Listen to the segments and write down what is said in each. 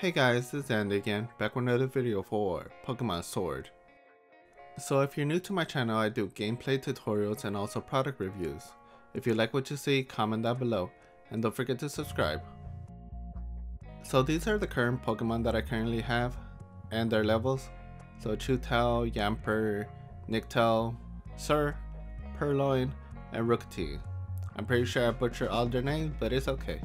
Hey guys, this is Andy again, back with another video for Pokemon Sword. So if you're new to my channel, I do gameplay tutorials and also product reviews. If you like what you see, comment down below, and don't forget to subscribe. So these are the current Pokemon that I currently have, and their levels. So Chutel, Yamper, Nictel, Sir, Purrloin, and Rookatee. I'm pretty sure I butchered all their names, but it's okay.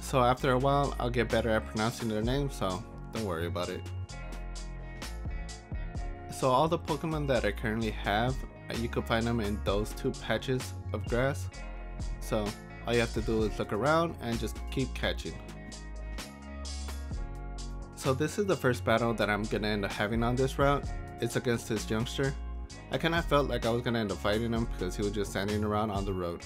So after a while, I'll get better at pronouncing their names, so don't worry about it. So all the Pokemon that I currently have, you can find them in those two patches of grass. So all you have to do is look around and just keep catching. So this is the first battle that I'm gonna end up having on this route. It's against this youngster. I kinda felt like I was gonna end up fighting him because he was just standing around on the road.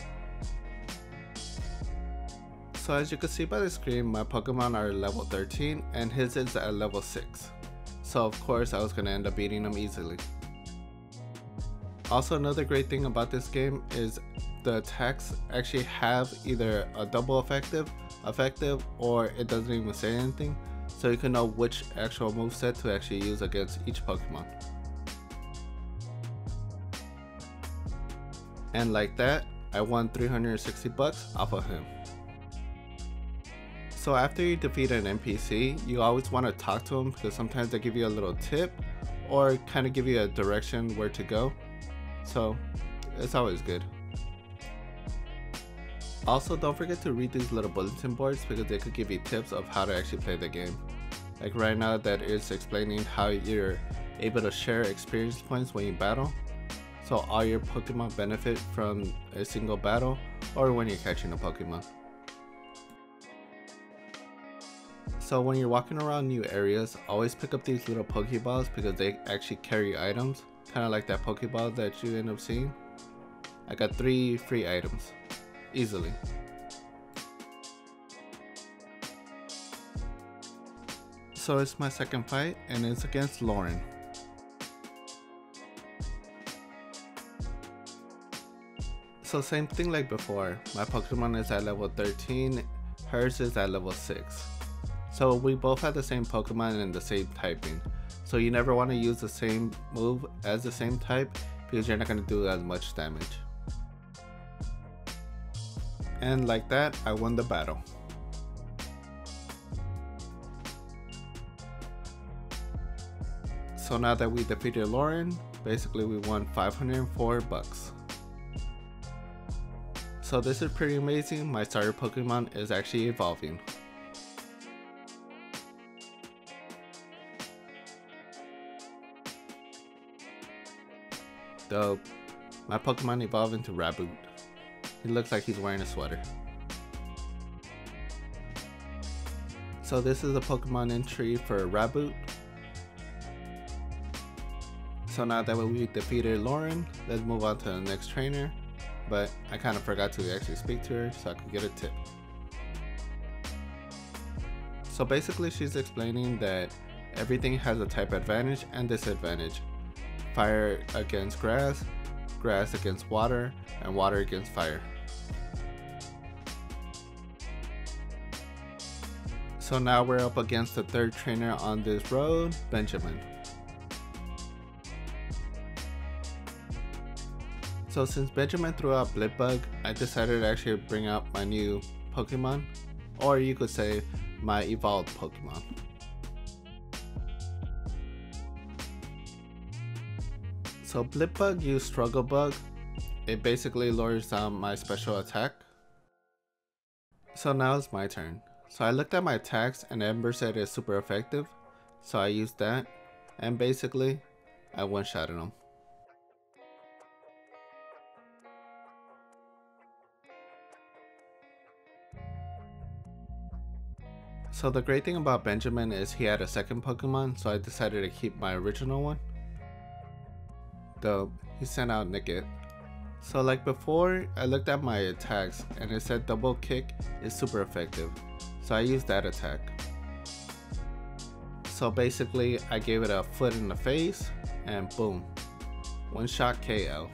So as you can see by the screen, my Pokemon are level 13 and his is at level 6. So of course I was gonna end up beating him easily. Also, another great thing about this game is the attacks actually have either a double effective, or it doesn't even say anything. So you can know which actual moveset to actually use against each Pokemon. And like that, I won 360 bucks off of him. So after you defeat an NPC, you always want to talk to them because sometimes they give you a little tip or kind of give you a direction where to go. So it's always good. Also, don't forget to read these little bulletin boards because they could give you tips of how to actually play the game. Like right now, that is explaining how you're able to share experience points when you battle. So all your Pokemon benefit from a single battle or when you're catching a Pokemon. So when you're walking around new areas, always pick up these little Pokeballs because they actually carry items. Kind of like that Pokeball that you end up seeing. I got 3 free items, easily. So it's my second fight and it's against Lauren. So same thing like before, my Pokemon is at level 13, hers is at level 6. So we both have the same Pokemon and the same typing. So you never want to use the same move as the same type because you're not going to do as much damage. And like that, I won the battle. So now that we defeated Lauren, basically we won 504 bucks. So this is pretty amazing. My starter Pokemon is actually evolving. Dope. My Pokemon evolved into Raboot. He looks like he's wearing a sweater. So this is the Pokemon entry for Raboot. So now that we defeated Lauren, let's move on to the next trainer. But I kind of forgot to actually speak to her so I could get a tip. So basically she's explaining that everything has a type advantage and disadvantage. Fire against grass, grass against water, and water against fire. So now we're up against the third trainer on this road, Benjamin. So since Benjamin threw out Blipbug, I decided to actually bring out my new Pokemon, or you could say my evolved Pokemon. So Blipbug used Struggle Bug. It basically lowers down my special attack. So now it's my turn. So I looked at my attacks and Ember said it's super effective. So I used that and basically I one-shotted him. So the great thing about Benjamin is he had a second Pokemon, so I decided to keep my original one. Dope, he sent out Nickit. So like before, I looked at my attacks and it said double kick is super effective, so I used that attack. So basically I gave it a foot in the face and boom, one shot KO.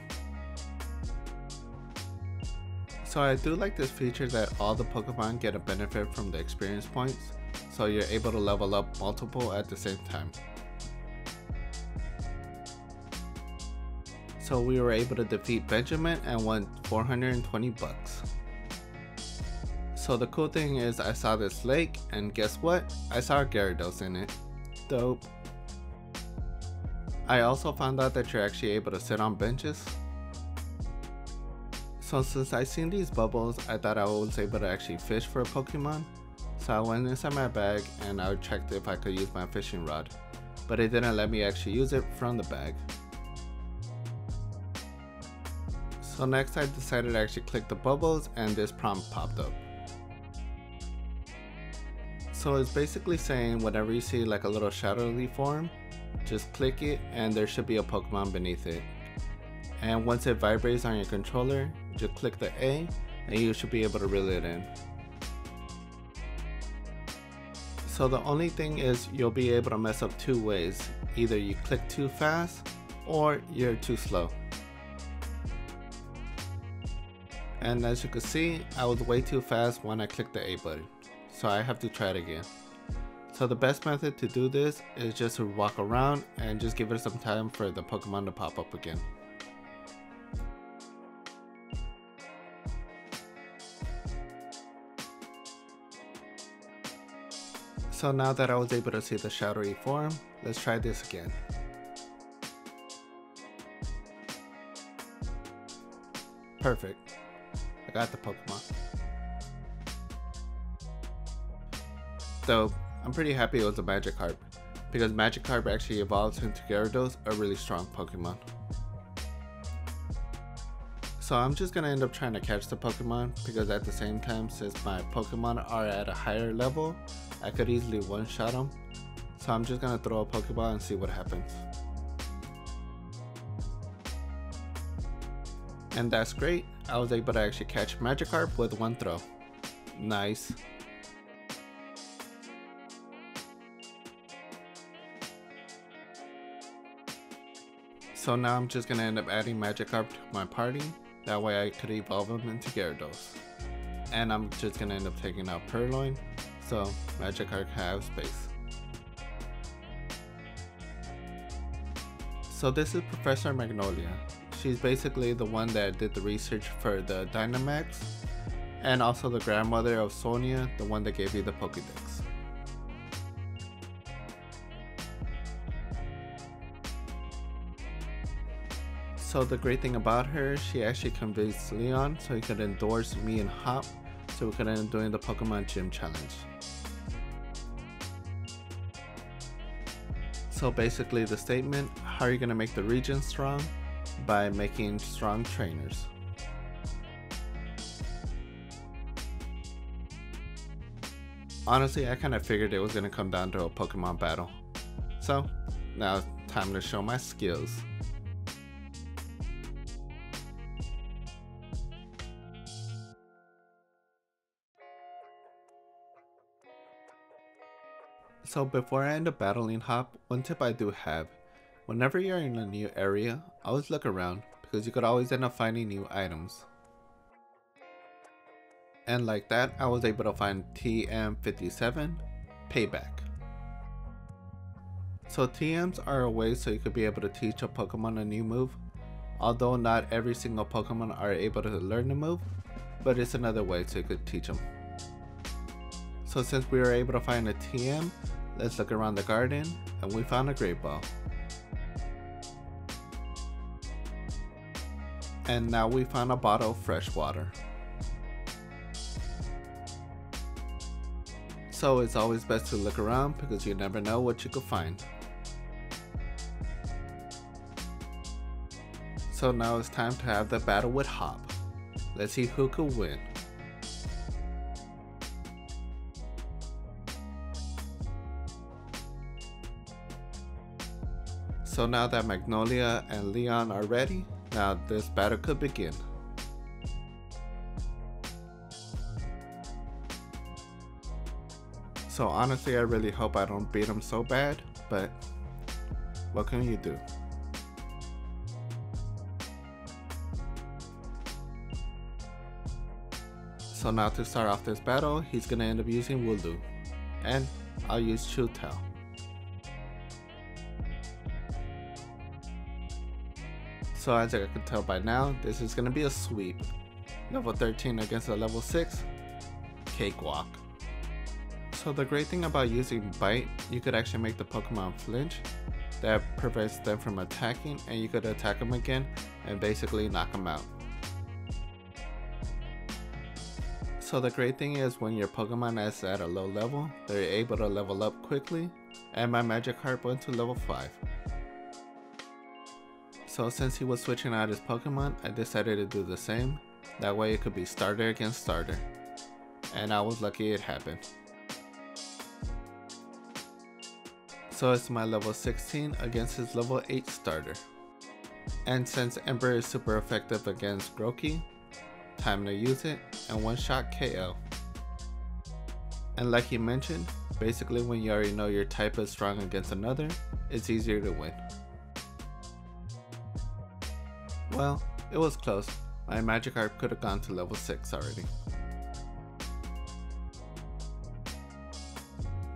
So I do like this feature that all the Pokemon get a benefit from the experience points, so you're able to level up multiple at the same time. So we were able to defeat Benjamin and won 420 bucks. So the cool thing is I saw this lake and guess what? I saw Gyarados in it. Dope. I also found out that you're actually able to sit on benches. So since I seen these bubbles, I thought I was able to actually fish for a Pokemon. So I went inside my bag and I checked if I could use my fishing rod, but it didn't let me actually use it from the bag. So next I decided to actually click the bubbles and this prompt popped up. So it's basically saying whenever you see like a little shadowy form, just click it and there should be a Pokemon beneath it. And once it vibrates on your controller, just click the A and you should be able to reel it in. So the only thing is you'll be able to mess up two ways. Either you click too fast or you're too slow. And as you can see, I was way too fast when I clicked the A button, so I have to try it again. So the best method to do this is just to walk around and just give it some time for the Pokemon to pop up again. So now that I was able to see the shadowy form, let's try this again. Perfect. I got the Pokemon. So I'm pretty happy it was a Magikarp, because Magikarp actually evolves into Gyarados, a really strong Pokemon. So I'm just gonna end up trying to catch the Pokemon, because at the same time, since my Pokemon are at a higher level, I could easily one-shot them. So I'm just gonna throw a Pokeball and see what happens. And that's great. I was able to actually catch Magikarp with one throw. Nice. So now I'm just gonna end up adding Magikarp to my party. That way I could evolve him into Gyarados. And I'm just gonna end up taking out Purrloin, so Magikarp has space. So this is Professor Magnolia. She's basically the one that did the research for the Dynamax, and also the grandmother of Sonia, the one that gave you the Pokedex. So the great thing about her, she actually convinced Leon so he could endorse me and Hop, so we could end up doing the Pokemon Gym Challenge. So basically the statement, how are you going to make the region strong? By making strong trainers. Honestly, I kind of figured it was going to come down to a Pokemon battle. So now it's time to show my skills. So before I end up battling Hop, one tip I do have. Whenever you're in a new area, always look around, because you could always end up finding new items. And like that, I was able to find TM57, Payback. So TMs are a way so you could be able to teach a Pokemon a new move, although not every single Pokemon are able to learn the move, but it's another way so you could teach them. So since we were able to find a TM, let's look around the garden, and we found a Great Ball. And now we found a bottle of fresh water. So it's always best to look around, because you never know what you could find. So now it's time to have the battle with Hop. Let's see who could win. So now that Magnolia and Leon are ready, now this battle could begin. So honestly, I really hope I don't beat him so bad, but what can you do? So now to start off this battle, he's gonna end up using Wuldu, and I'll use Chutel. So as I can tell by now, this is gonna be a sweep. Level 13 against a level 6, cakewalk. So the great thing about using Bite, you could actually make the Pokemon flinch. That prevents them from attacking, and you could attack them again and basically knock them out. So the great thing is when your Pokemon is at a low level, they're able to level up quickly, and my Magikarp went to level 5. So since he was switching out his Pokemon, I decided to do the same. That way it could be starter against starter. And I was lucky it happened. So it's my level 16 against his level 8 starter. And since Ember is super effective against Grookey, time to use it and one shot KO. And like he mentioned, basically when you already know your type is strong against another, it's easier to win. Well, it was close. My Magikarp could have gone to level 6 already.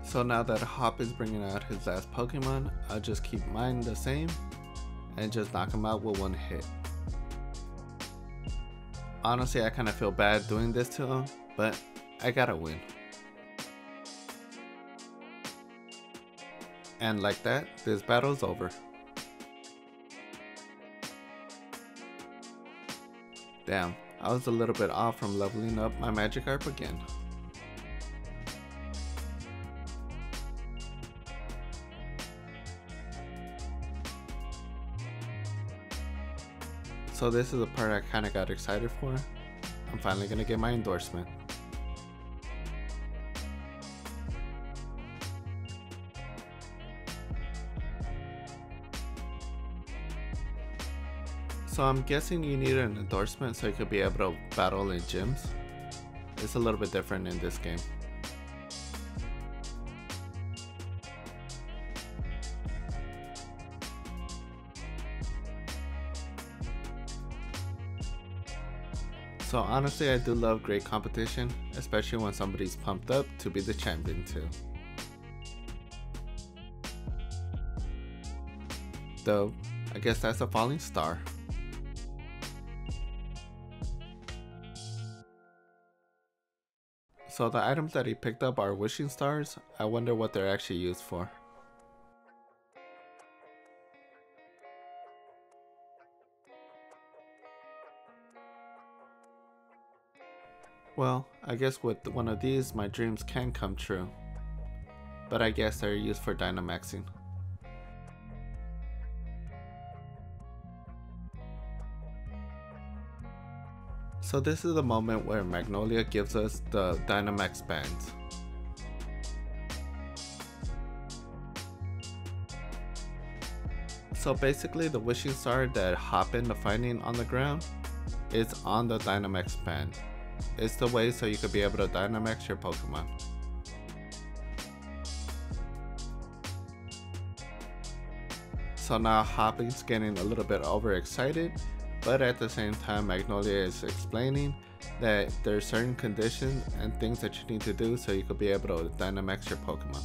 So now that Hop is bringing out his last Pokemon, I'll just keep mine the same and just knock him out with one hit. Honestly, I kind of feel bad doing this to him, but I gotta win. And like that, this battle's over. Damn, I was a little bit off from leveling up my Magikarp again. So this is the part I kind of got excited for. I'm finally gonna get my endorsement. So I'm guessing you need an endorsement so you could be able to battle in gyms. It's a little bit different in this game. So honestly, I do love great competition, especially when somebody's pumped up to be the champion too. Though, I guess that's a falling star. So the items that he picked up are wishing stars. I wonder what they're actually used for. Well, I guess with one of these, my dreams can come true. But I guess they're used for Dynamaxing. So this is the moment where Magnolia gives us the Dynamax Bands. So basically the wishing star that Hop ended up finding on the ground is on the Dynamax Band. It's the way so you could be able to Dynamax your Pokemon. So now Hop is getting a little bit overexcited, but at the same time Magnolia is explaining that there's certain conditions and things that you need to do so you could be able to Dynamax your Pokemon.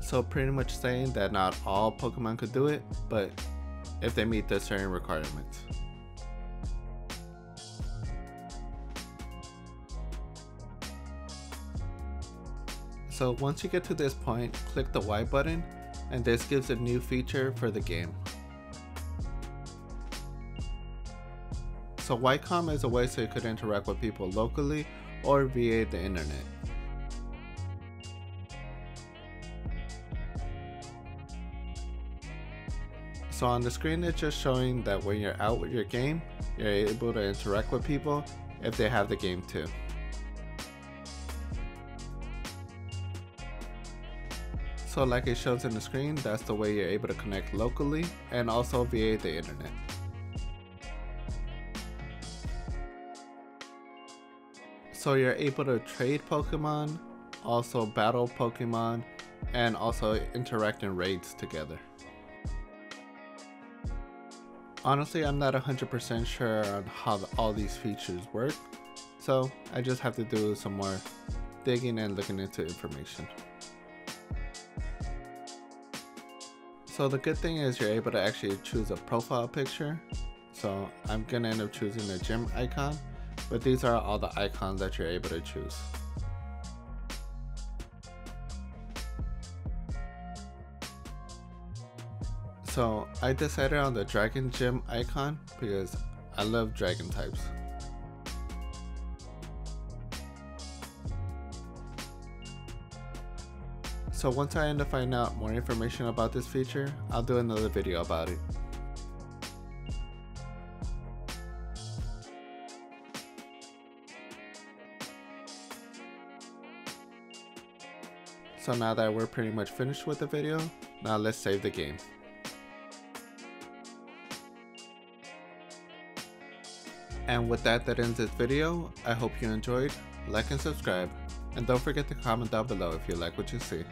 So pretty much saying that not all Pokemon could do it, but if they meet the certain requirements. So once you get to this point, click the Y button, and this gives a new feature for the game. So Y-Com is a way so you could interact with people locally or via the internet. So on the screen it's just showing that when you're out with your game, you're able to interact with people if they have the game too. So like it shows in the screen, that's the way you're able to connect locally and also via the internet. So you're able to trade Pokemon, also battle Pokemon, and also interact in raids together. Honestly, I'm not 100% sure on how all these features work, so I just have to do some more digging and looking into information. So the good thing is you're able to actually choose a profile picture. So I'm gonna end up choosing a gym icon, but these are all the icons that you're able to choose. So I decided on the dragon gym icon because I love dragon types. So once I end up finding out more information about this feature, I'll do another video about it. So now that we're pretty much finished with the video, now let's save the game. And with that ends this video. I hope you enjoyed, like and subscribe, and don't forget to comment down below if you like what you see.